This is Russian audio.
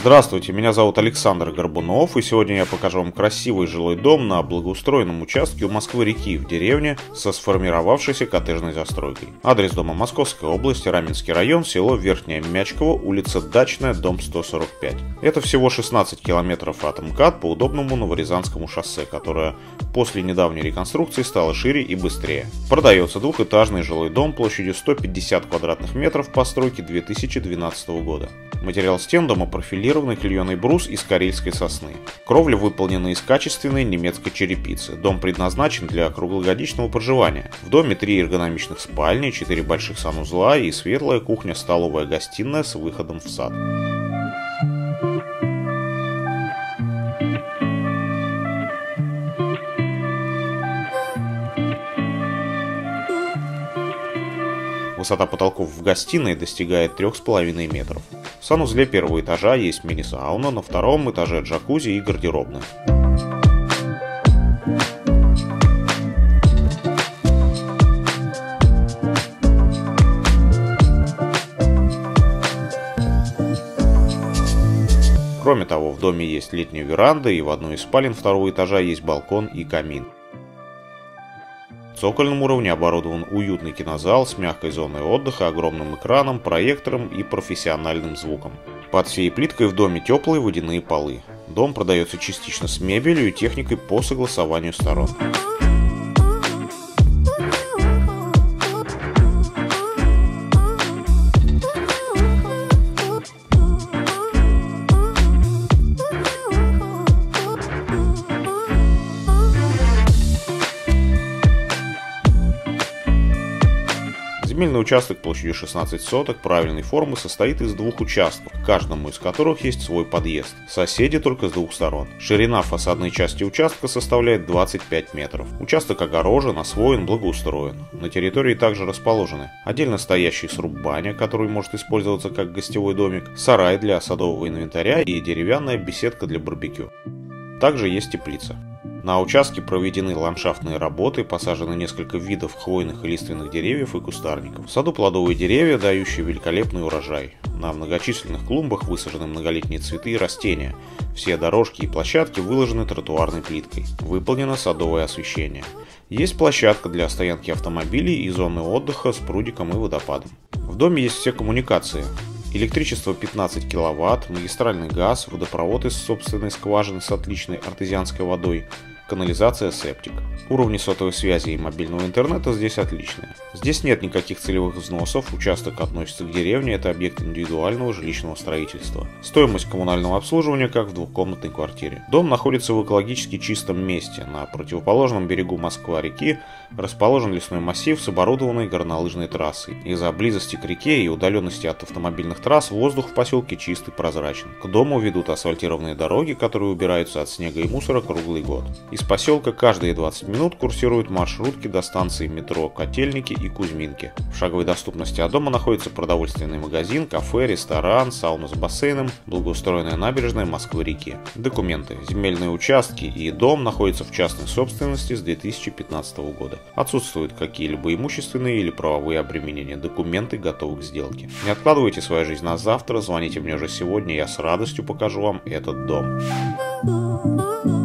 Здравствуйте, меня зовут Александр Горбунов, и сегодня я покажу вам красивый жилой дом на благоустроенном участке у Москвы-реки в деревне со сформировавшейся коттеджной застройкой. Адрес дома: Московская область, Раменский район, село Верхняя Мячкова, улица Дачная, дом 145. Это всего 16 километров от МКАД по удобному Новорязанскому шоссе, которое после недавней реконструкции стало шире и быстрее. Продается двухэтажный жилой дом площадью 150 квадратных метров постройки 2012 года. Материал стен дома профилирован клееный брус из карельской сосны. Кровля выполнена из качественной немецкой черепицы. Дом предназначен для круглогодичного проживания. В доме 3 эргономичных спальни, 4 больших санузла и светлая кухня-столовая-гостиная с выходом в сад. Высота потолков в гостиной достигает 3,5 метров. В санузле первого этажа есть мини-сауна, на втором этаже джакузи и гардеробная. Кроме того, в доме есть летняя веранда, и в одной из спален второго этажа есть балкон и камин. В цокольном уровне оборудован уютный кинозал с мягкой зоной отдыха, огромным экраном, проектором и профессиональным звуком. Под всей плиткой в доме теплые водяные полы. Дом продается частично с мебелью и техникой по согласованию сторон. Земельный участок площадью 16 соток правильной формы состоит из 2 участков, каждому из которых есть свой подъезд. Соседи только с 2 сторон. Ширина фасадной части участка составляет 25 метров. Участок огорожен, освоен, благоустроен. На территории также расположены отдельно стоящий сруб баня, который может использоваться как гостевой домик, сарай для садового инвентаря и деревянная беседка для барбекю. Также есть теплица. На участке проведены ландшафтные работы, посажены несколько видов хвойных и лиственных деревьев и кустарников. В саду плодовые деревья, дающие великолепный урожай. На многочисленных клумбах высажены многолетние цветы и растения. Все дорожки и площадки выложены тротуарной плиткой. Выполнено садовое освещение. Есть площадка для стоянки автомобилей и зоны отдыха с прудиком и водопадом. В доме есть все коммуникации. Электричество 15 киловатт, магистральный газ, водопровод из собственной скважины с отличной артезианской водой, канализация, септик. Уровни сотовой связи и мобильного интернета здесь отличные. Здесь нет никаких целевых взносов, участок относится к деревне, это объект индивидуального жилищного строительства. Стоимость коммунального обслуживания как в двухкомнатной квартире. Дом находится в экологически чистом месте. На противоположном берегу Москва-реки расположен лесной массив с оборудованной горнолыжной трассой. Из-за близости к реке и удаленности от автомобильных трасс воздух в поселке чист и прозрачен. К дому ведут асфальтированные дороги, которые убираются от снега и мусора круглый год. Из поселка каждые 20 минут курсируют маршрутки до станции метро Котельники и Кузьминки. В шаговой доступности от дома находится продовольственный магазин, кафе, ресторан, сауна с бассейном, благоустроенная набережная Москвы-реки. Документы. Земельные участки и дом находятся в частной собственности с 2015 года. Отсутствуют какие-либо имущественные или правовые обременения. Документы готовы к сделке. Не откладывайте свою жизнь на завтра, звоните мне уже сегодня, я с радостью покажу вам этот дом.